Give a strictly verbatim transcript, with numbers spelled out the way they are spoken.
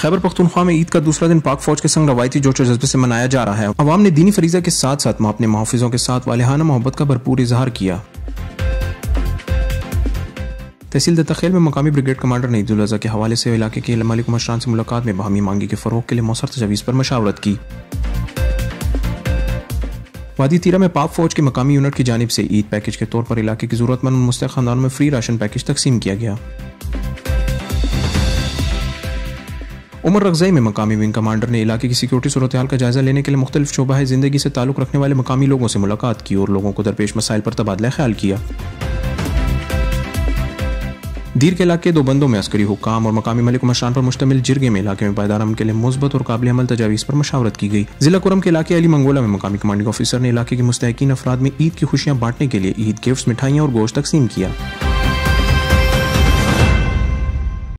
खैबर पख्तूनख्वा में ईद का दूसरा दिन पाक फौज के संग रवायती जोश और जज्बे से मनाया जा रहा है। अवाम ने दीनी फरीजा के साथ साथ अपने महफिजों के साथ वालिहाना मोहब्बत का भरपूर इजहार किया। तहसील दत्ताखेल में मकामी ब्रिगेड कमांडर नईदुल अज़ा के हवाले से इलाके के मालिक व मशरान से मुलाकात में बाहमी मांगी के फरोग के लिए मौसर तजवीज़ पर मशावरत की। वादी तीरा में पाक फौज के मकामी यूनिट की जानिब से ईद पैकेज के तौर पर इलाके की जरूरतमंद मुस्तहक़ खानदानों में फ्री राशन पैकेज तकसीम किया गया। उमर रगज़ई में मकामी विंग कमांडर ने इलाके की सिक्योरिटी सूरत हाल का जायजा लेने के लिए मुख्तलिफ शोबाए ज़िंदगी से ताल्लुक़ रखने वाले मकामी लोगों से मुलाकात की और लोगों को दरपेश मसाइल पर तबादला ख्याल किया। दीर के इलाके दो बंदों में अस्करी हुकाम और मकामी मलिक मशान पर मुश्तमिल जिरगे में इलाके में पायदार अमन के लिए मुस्बत और काबिल अमल तजावीज़ पर मशावरत की गई। जिला कुरम के इलाके अली मंगोला में मकामी कमांडिंग ऑफिसर ने इलाके के मुस्तहकिन अफराद में ईद की खुशियाँ बांटने के लिए ईद गिफ्ट्स, मिठाइयाँ और गोश्त तकसीम किया।